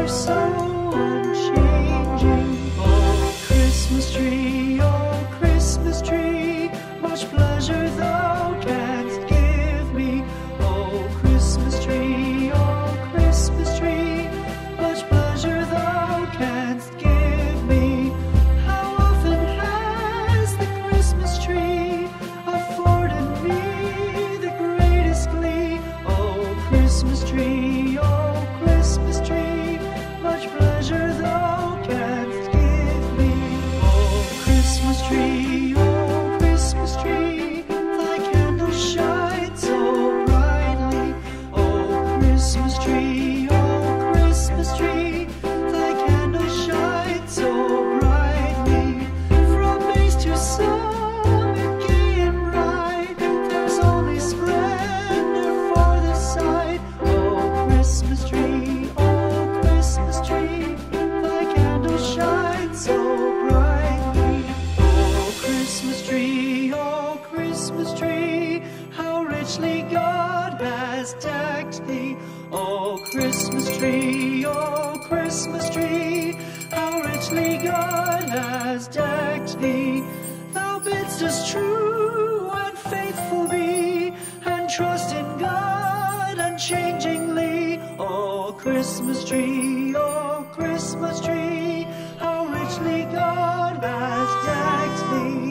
are so unchanging. Oh Christmas tree, much pleasure thou canst give me. Oh Christmas tree, much pleasure thou canst give me. How often has the Christmas tree afforded me the greatest glee? Oh Christmas tree, much pleasure thou canst give me. Oh Christmas tree, thy candle shines so brightly. Oh Christmas tree, thy candle shines so brightly. From May to summer, gay and bright, there's only splendor for the sight. Oh Christmas tree, thy candle shines so brightly. Oh Christmas tree, how richly God has decked thee. Oh Christmas tree, how richly God has decked thee. Thou bidst us true and faithful be, and trust in God unchangingly. Oh Christmas tree, how richly God has decked thee.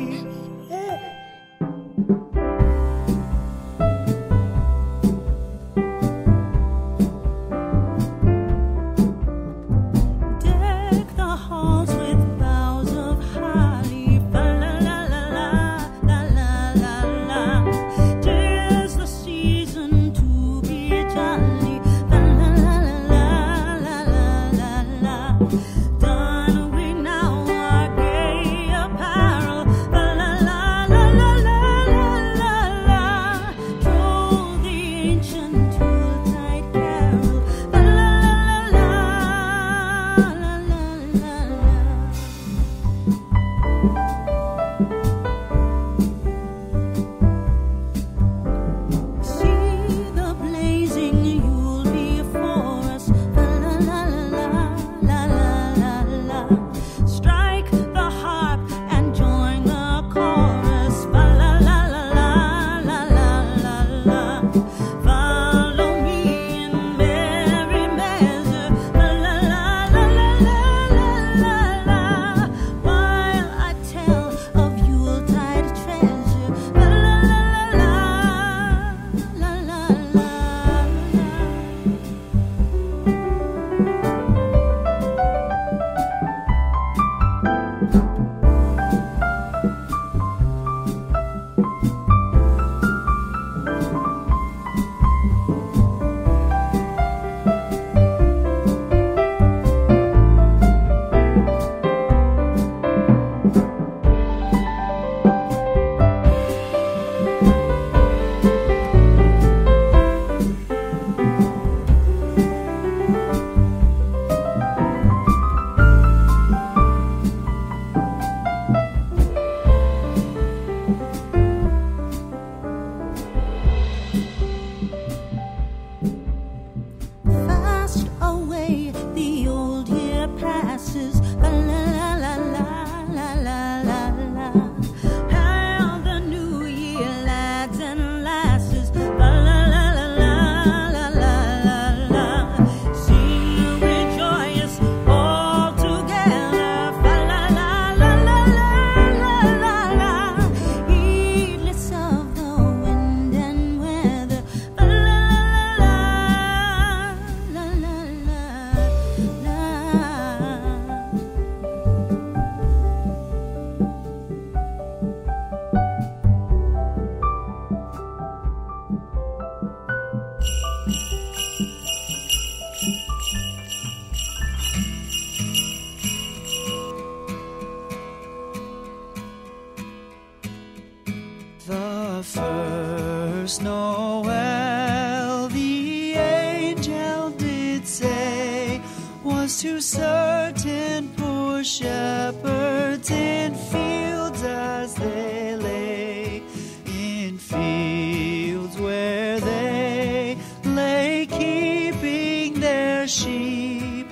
The first Noel the angel did say was to certain poor shepherds in fields as they lay, in fields where they lay keeping their sheep.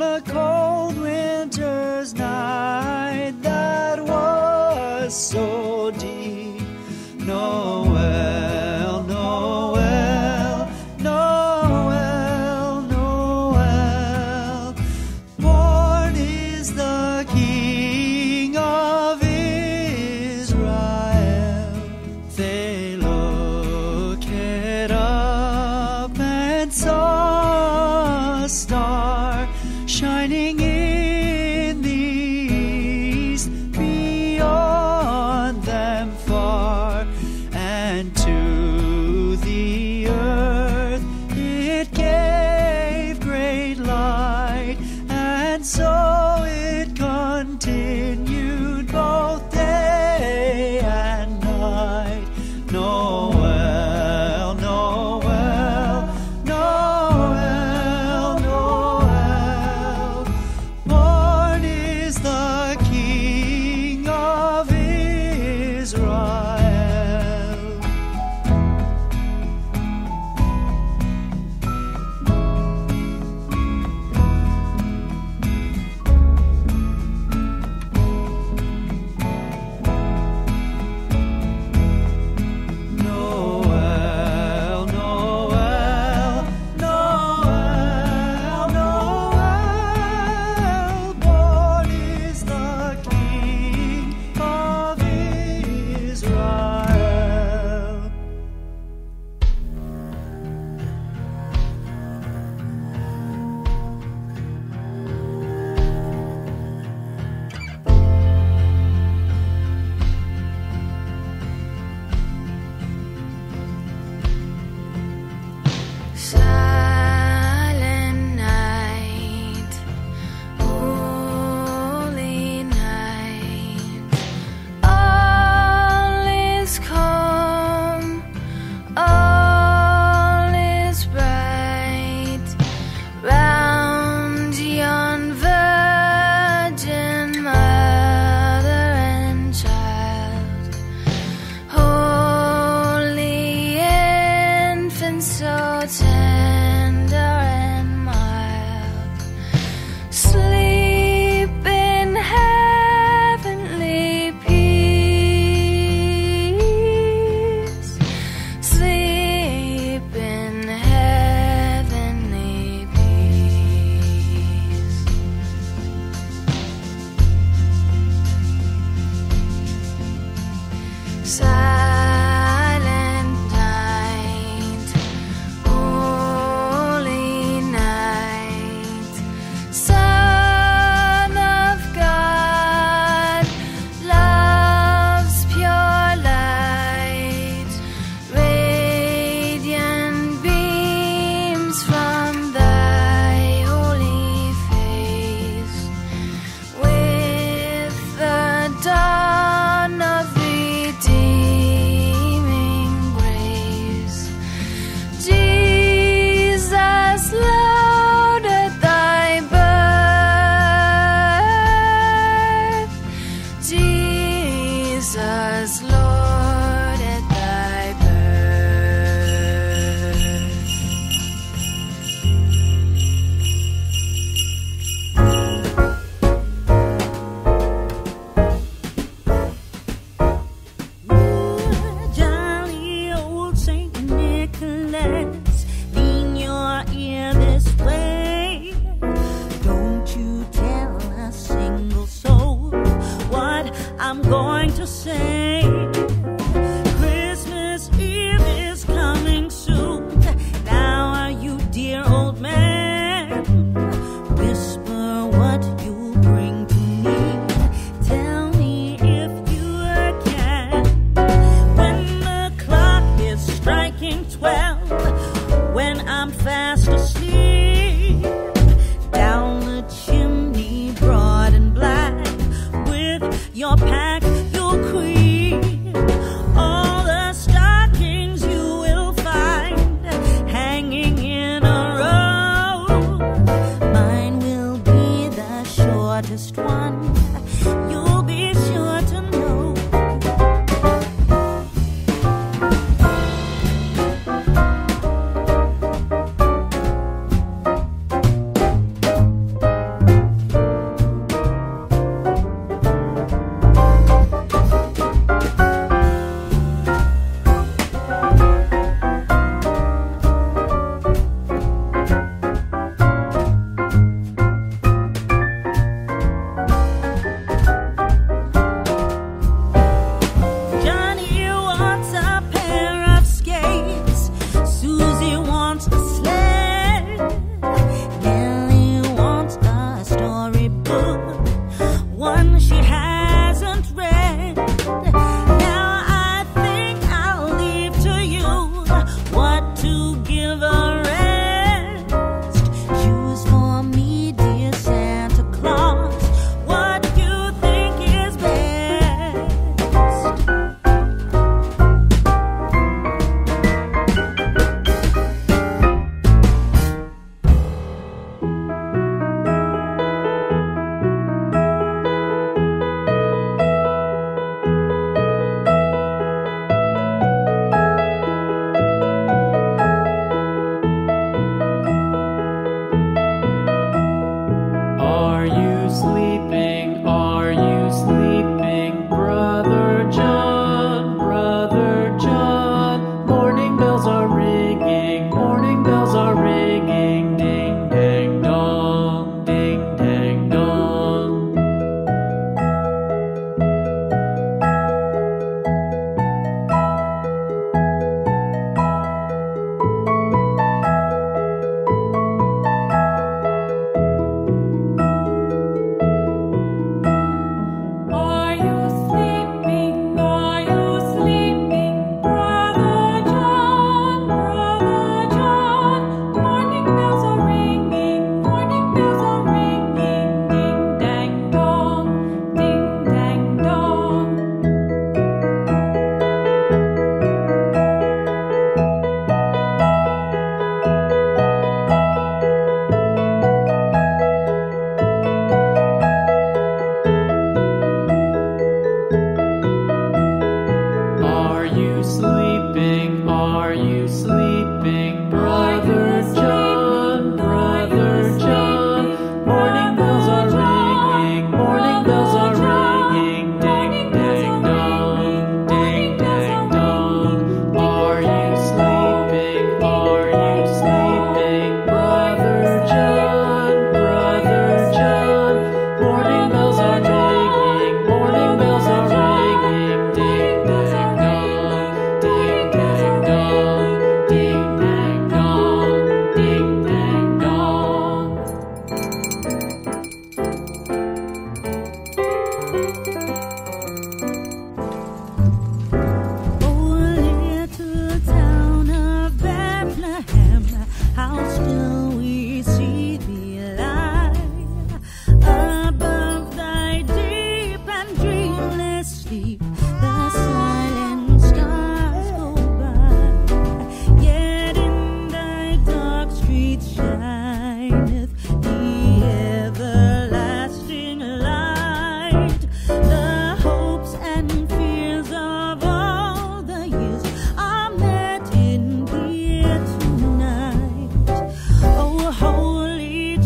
on a cold winter's night that was so deep. Noel, Noel, Noel, Noel, born is the King of Israel. They looked it up and saw a star shining in the east, beyond them far, and to the earth it gave great light, and so it continued both day and night. Noel, Noel, Noel, Noel.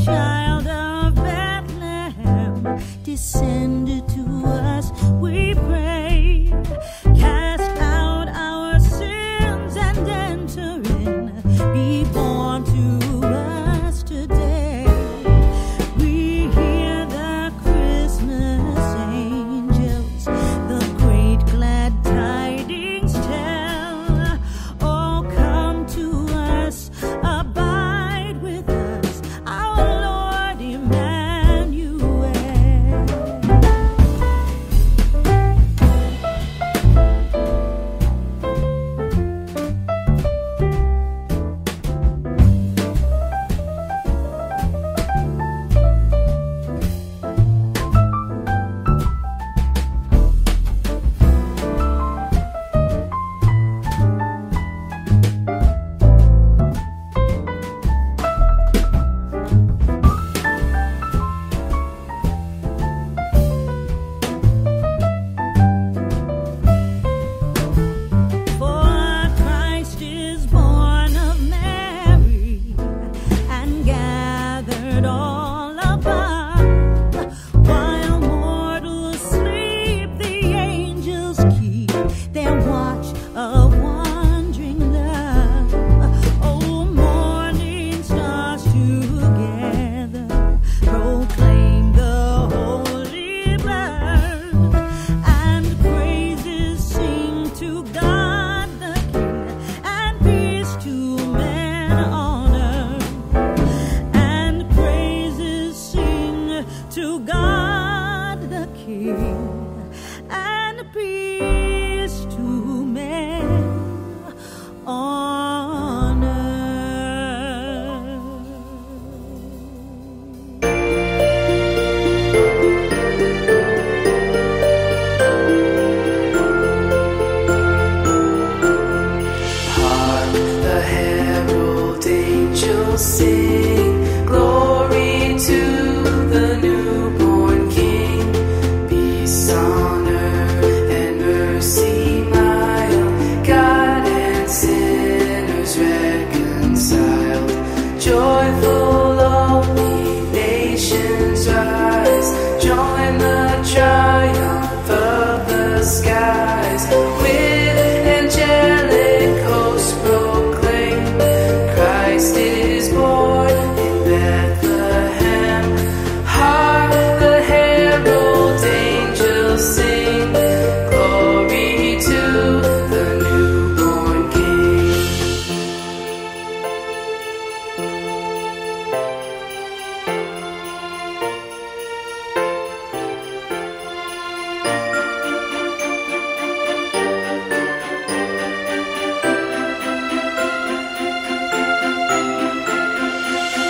child of Bethlehem, descended to us, we pray. Cast out our sins and enter in, be born to us today. We hear the Christmas angels, the great glad tidings tell. Oh, come to us, abide with us. To God the King, and peace to men on earth. Hark, the herald angels sing, glory to the newborn King, peace on earth and mercy mild, God and sinners reconciled. Joyful all the nations rise, join the triumph of the skies. With angelic hosts proclaim, Christ is born in Bethlehem. Sing, glory to the newborn King.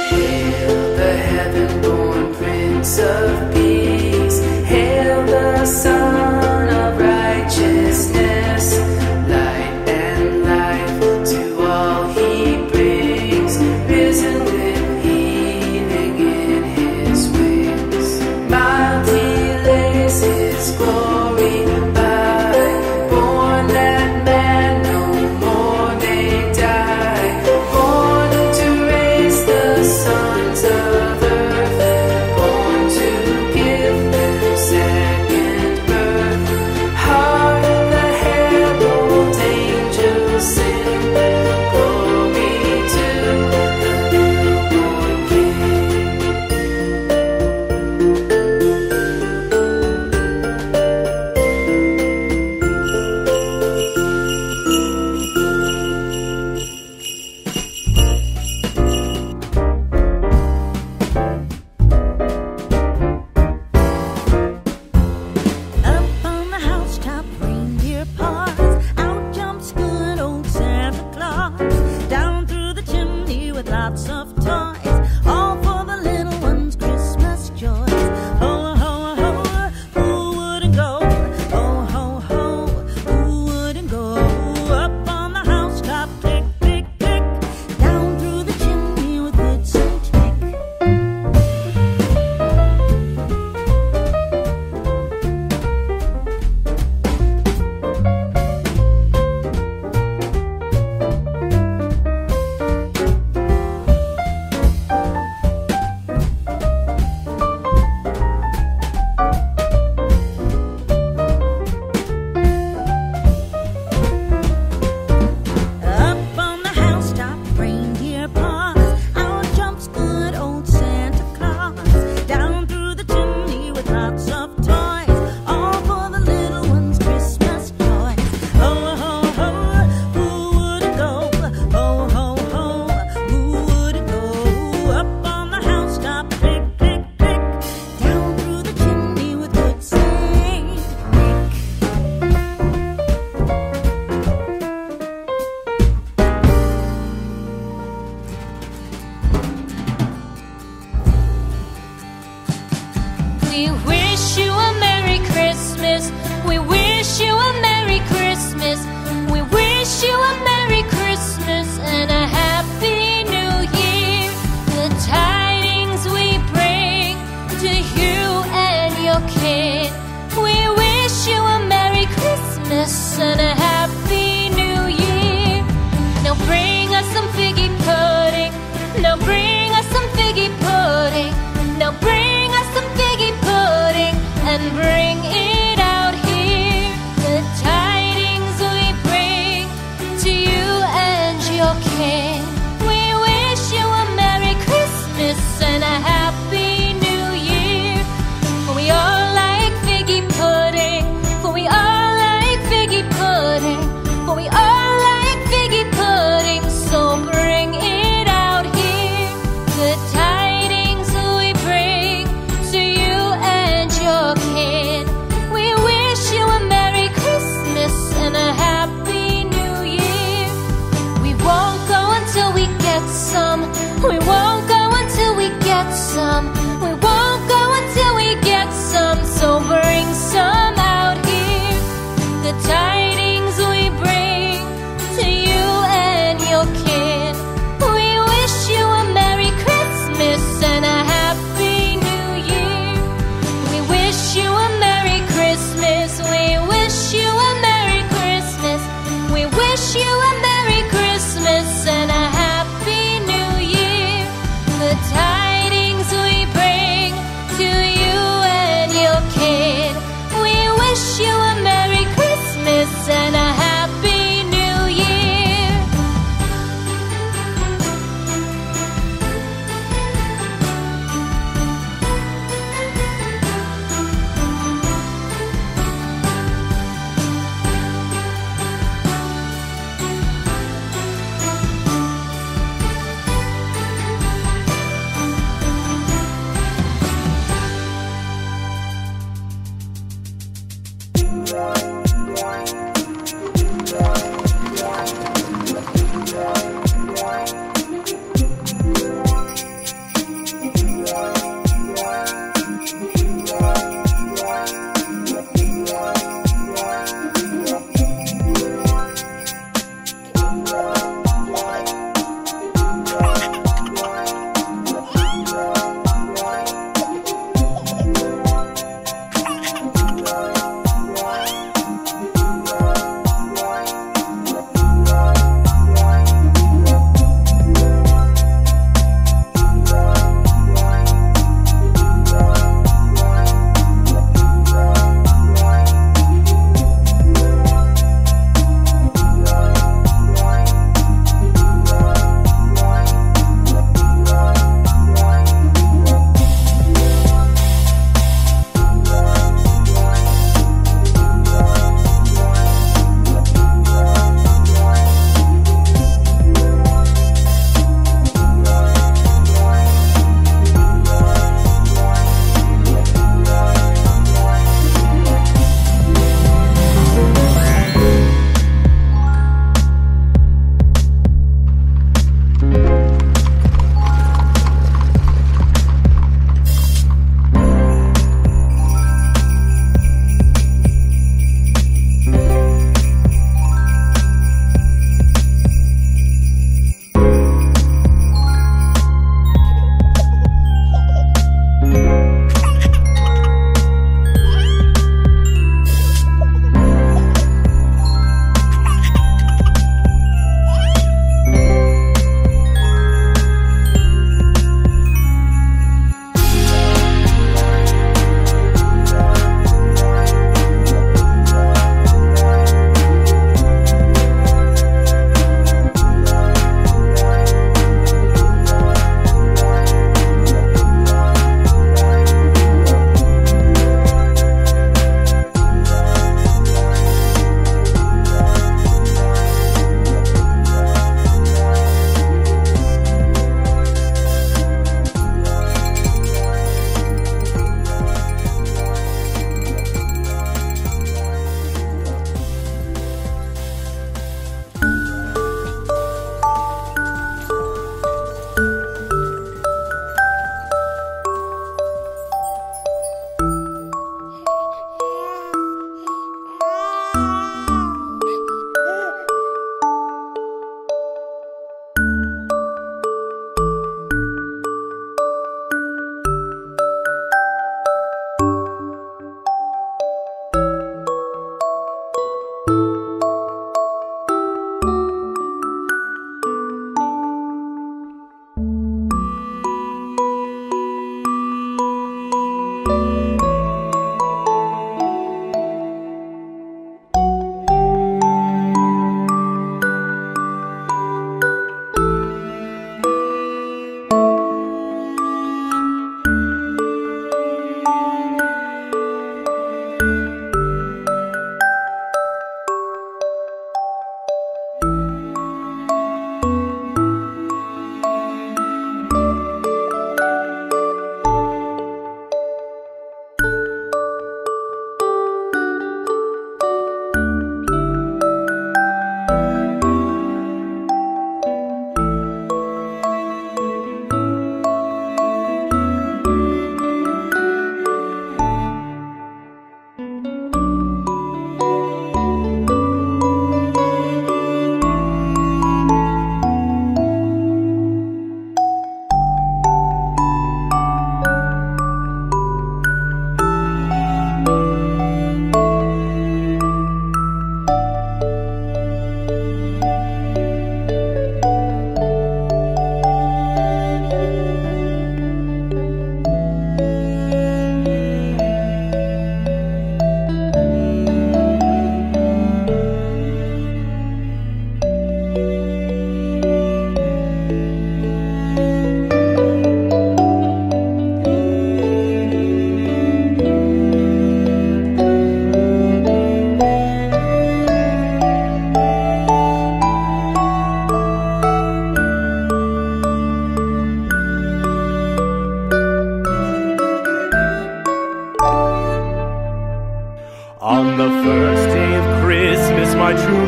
Hail the heaven-born Prince of Peace, Son of righteousness, light and life to all he brings, risen with healing in his wings. Mild he lays his glory by, born that man no more may die, born to raise the sons of earth, born to We wish you a Merry Christmas. We wish you a Merry Christmas. We wish you a Merry Christmas and a Happy New Year. The tidings we bring to you and your kid. We wish you a Merry Christmas and a Happy New Year. Now bring us some figgy pudding. Now bring us some figgy pudding. Now bring us some figgy pudding and bring it out here. The tidings we bring to you and your king. We wish you a Merry Christmas and a Happy New Year. For we all like figgy pudding. For we all like figgy pudding. For we all like figgy pudding. So bring it out here.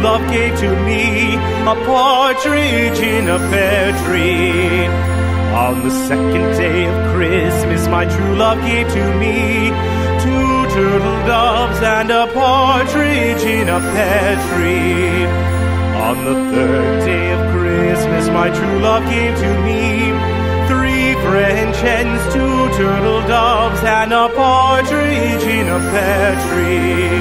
love gave to me, a partridge in a pear tree. On the second day of Christmas, my true love gave to me, 2 turtle doves and a partridge in a pear tree. On the third day of Christmas, my true love gave to me, 3 French hens, 2 turtle doves, and a partridge in a pear tree.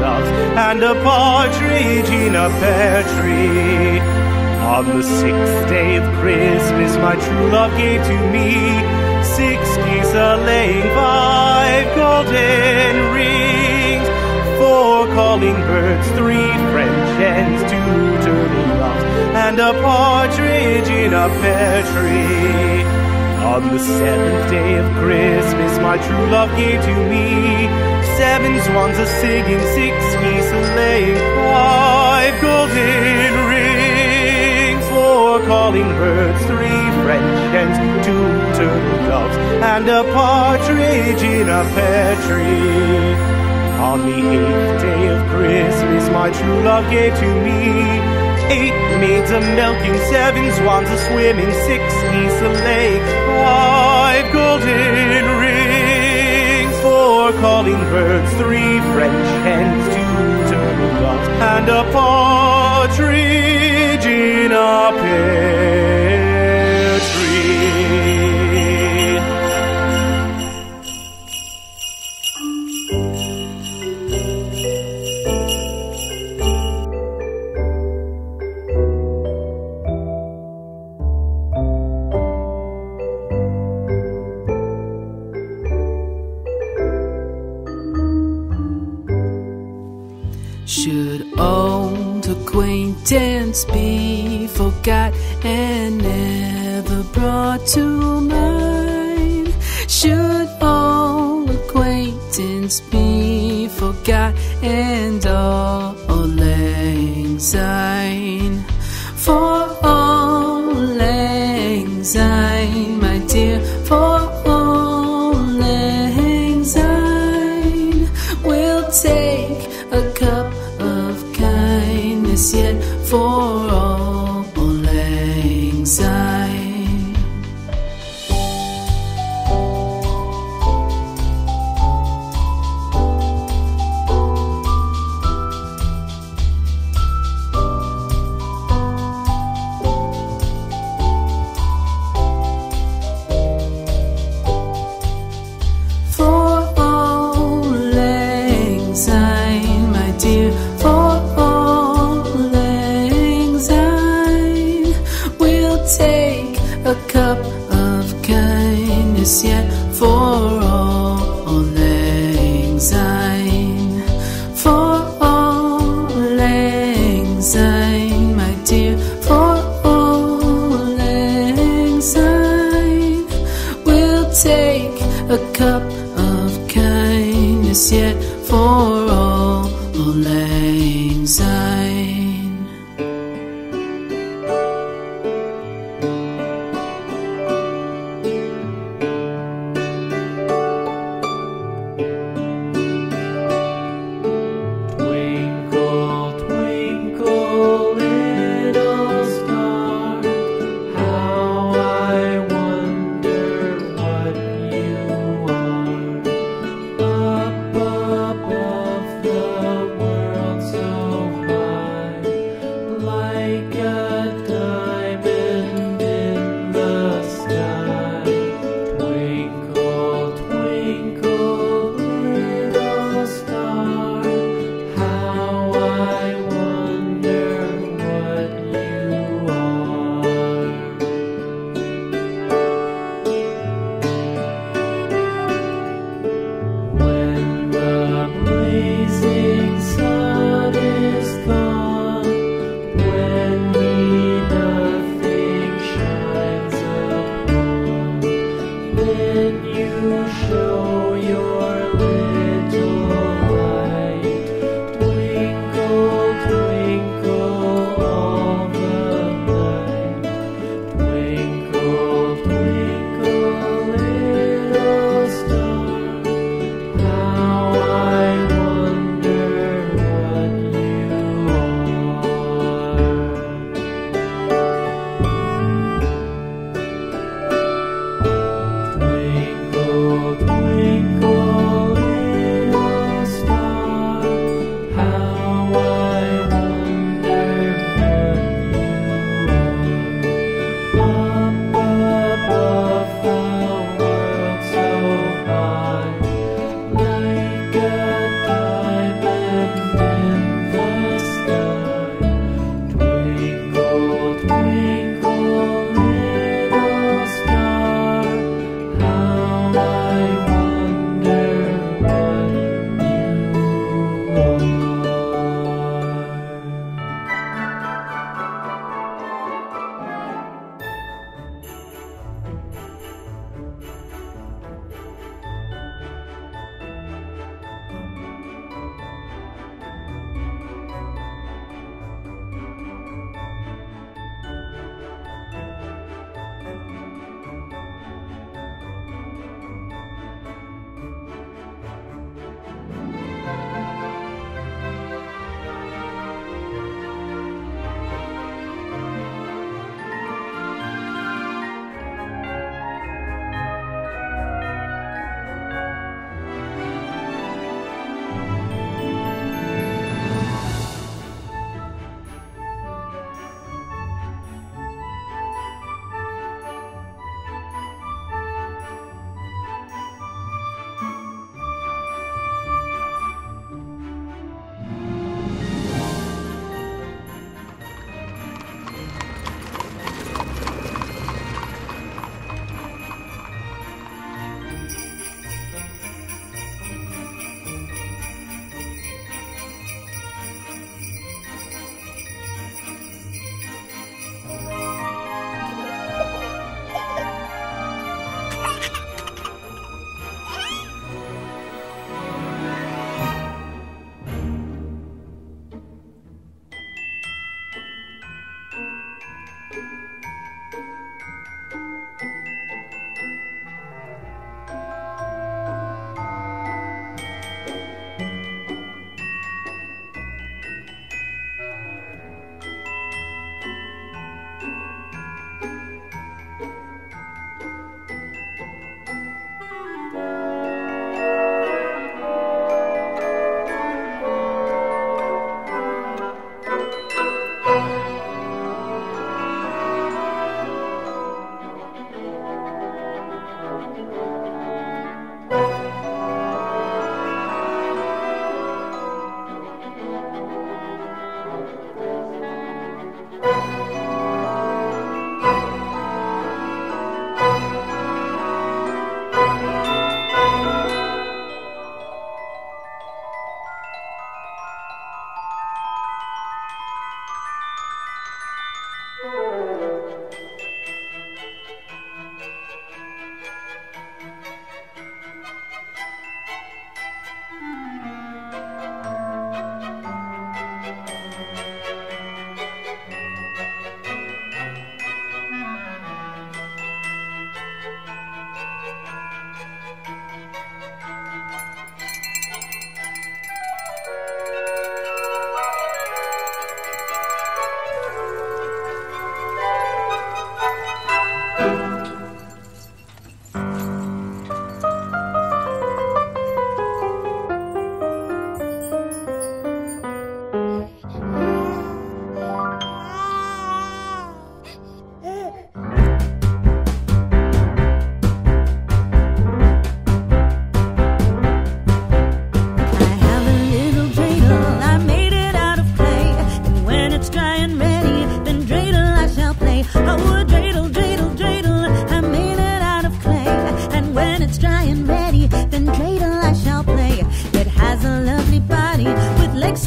doves, and a partridge in a pear tree. On the sixth day of Christmas, my true love gave to me, 6 geese a-laying, 5 golden rings, 4 calling birds, 3 French hens, 2 turtle doves, and a partridge in a pear tree. On the seventh day of Christmas, my true love gave to me, 7 swans a-singing, 6 geese a-laying, 5 golden rings, 4 calling birds, 3 French hens, 2 turtle doves, and a partridge in a pear tree. On the eighth day of Christmas, my true love gave to me, 8 maids a-milking, 7 swans a-swimming, 6 geese a-laying, 5 golden rings, 4 calling birds, 3 French hens, 2 turtle doves, and a partridge in a pear tree. Acquaintance be forgot and never brought to mind? Should all acquaintance be forgot and all lang syne? For all lang syne, my dear, for all lang syne, we'll take a cup of kindness yet for all lang syne. For all lang syne, my dear, for a cup of kindness yet for all lang syne. For all lang syne, my dear, for all lang syne, we'll take a cup of kindness yet for all lang syne. Up above the world so high.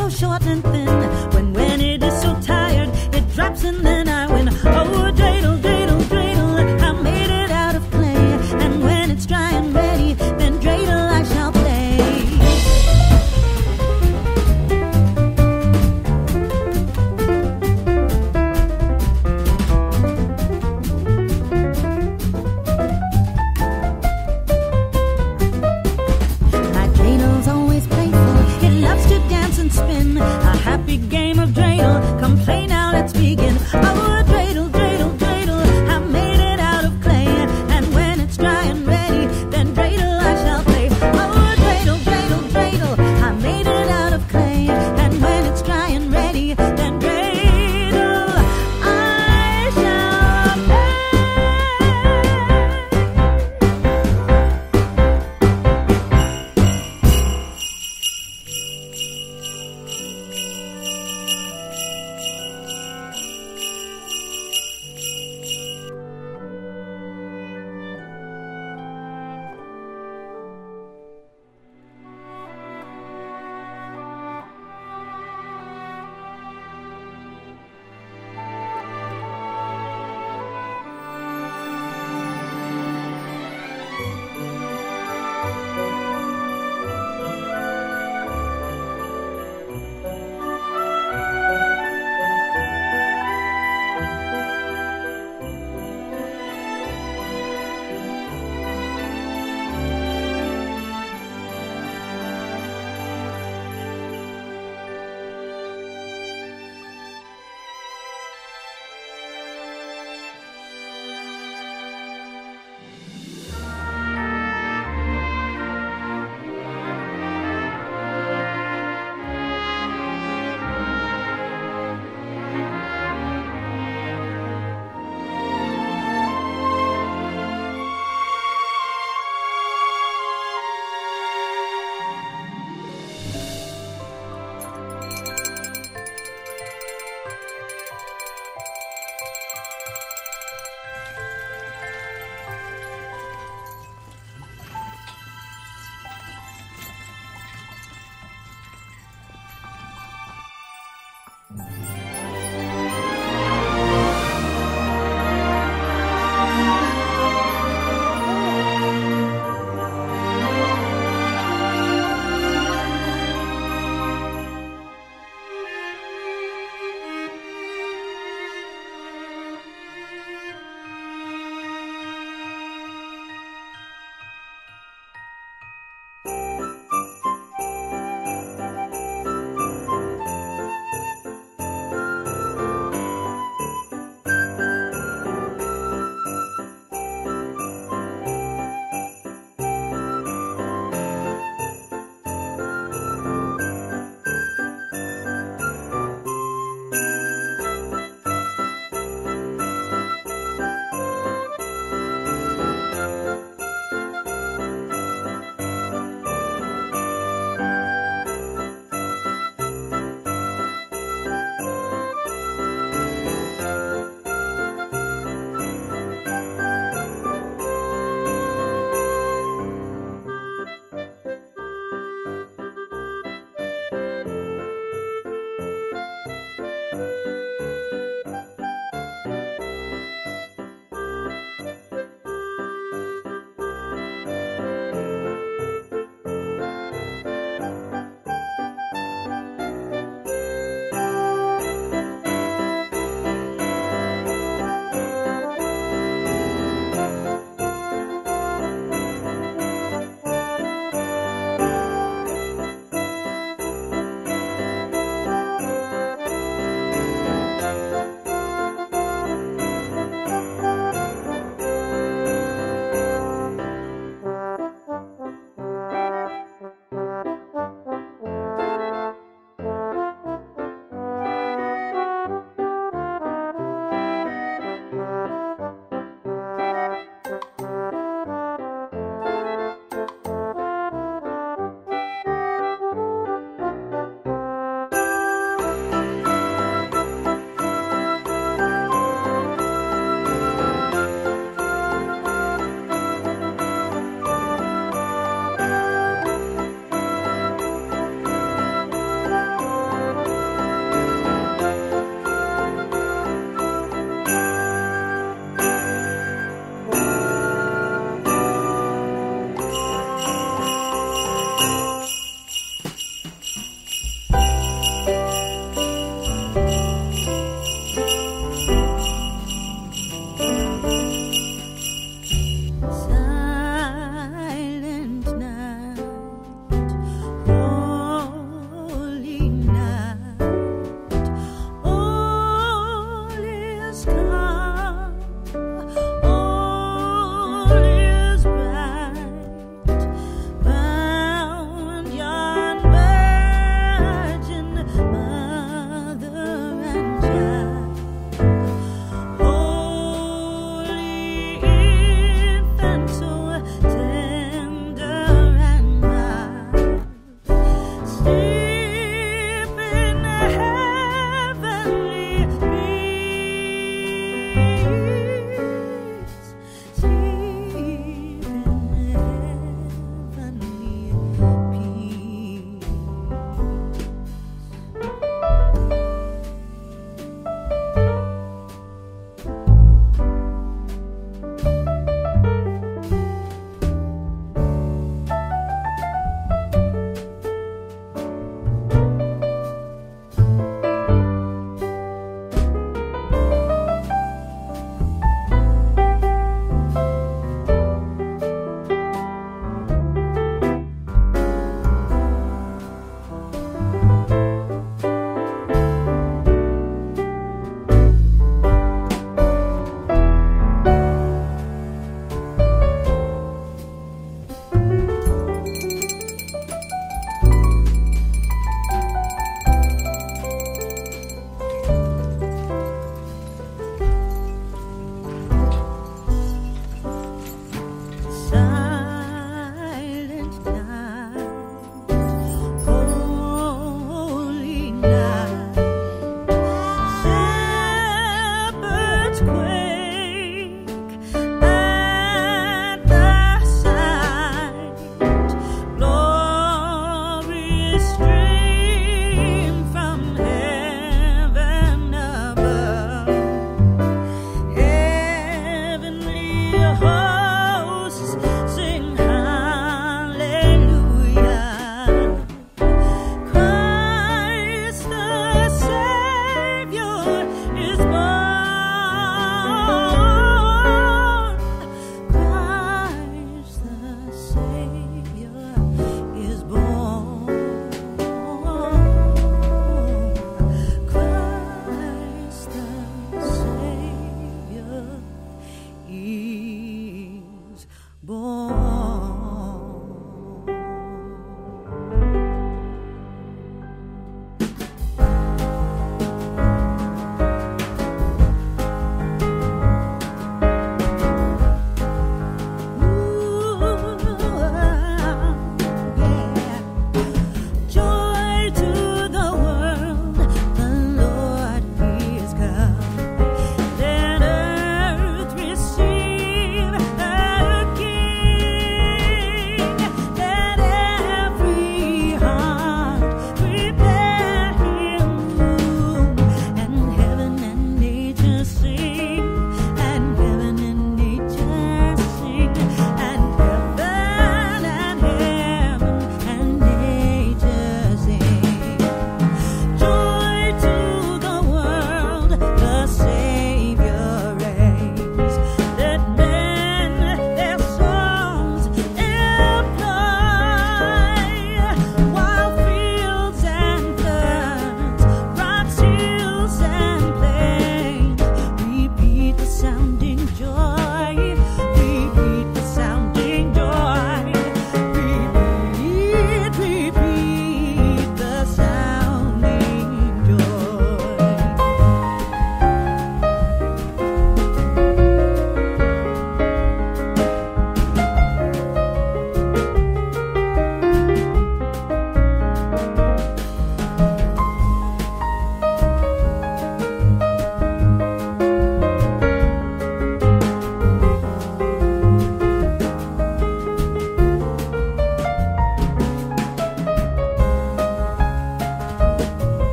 so short and thin. When it is so tired, it drops and then I win. Oh, dreidel, dreidel, dreidel, I made it out of clay. And when it's dry and ready, then dreidel I shall play. My dreidel's always playful, it loves to dance and spin. A happy game. Come play now, let's begin. Oh, dreidel, dreidel, dreidel, I made it out of clay. And when it's dry and ready, then dreidel I shall play. Oh, dreidel, dreidel, dreidel, I made it out of clay. And when it's dry and ready, then dreidel I shall play.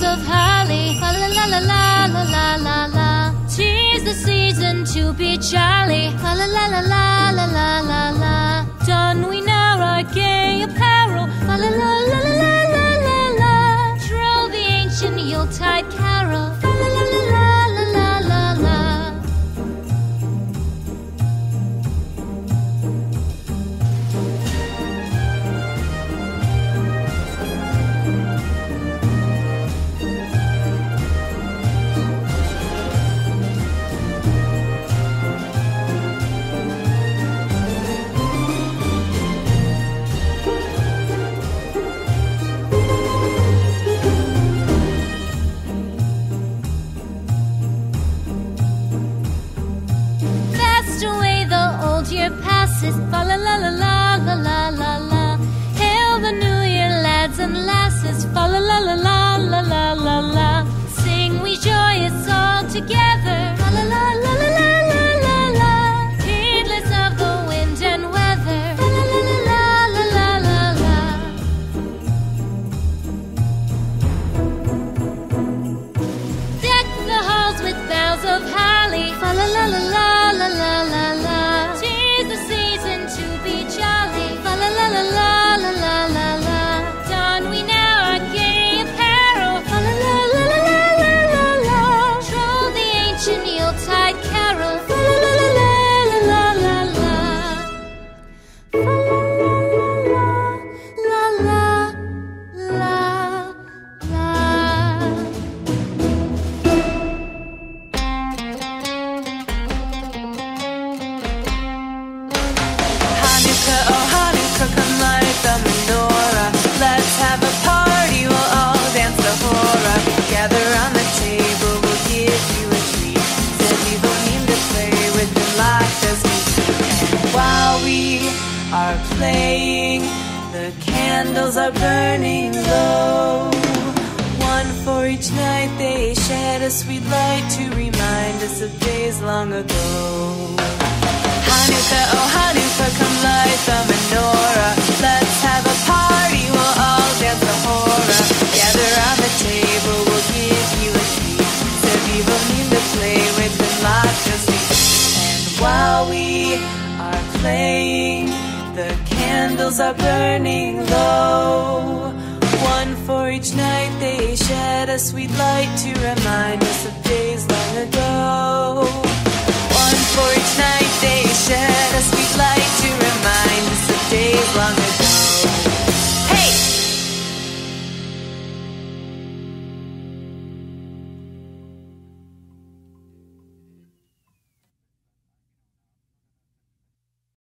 Of holly, la la la la la la la la. Tis the season to be jolly, la la la la la la la la. Don we now our gay apparel, la la la la la la la la. Troll the ancient Yuletide carol, la la la la la la la la. Passes, la la la la la la la la. Hail the new year, lads and lasses, la la la la la la la la. Sing we joyous all together, la la la la la la la la. Heedless of the wind and weather, la la la la la la la la. Deck the halls with boughs of holly, la la la la la la la la. Playing, the candles are burning low. One for each night, they shed a sweet light to remind us of days long ago. Hanukkah, oh Hanukkah, come light the menorah. Let's have a party, we'll all dance the hora. Gather on the table, we'll give you a treat. Serve evil mean to play with the lots of sweets. And while we are playing, the candles are burning low. One for each night, they shed a sweet light to remind us of days long ago. One for each night, they shed a sweet light to remind us of days long ago.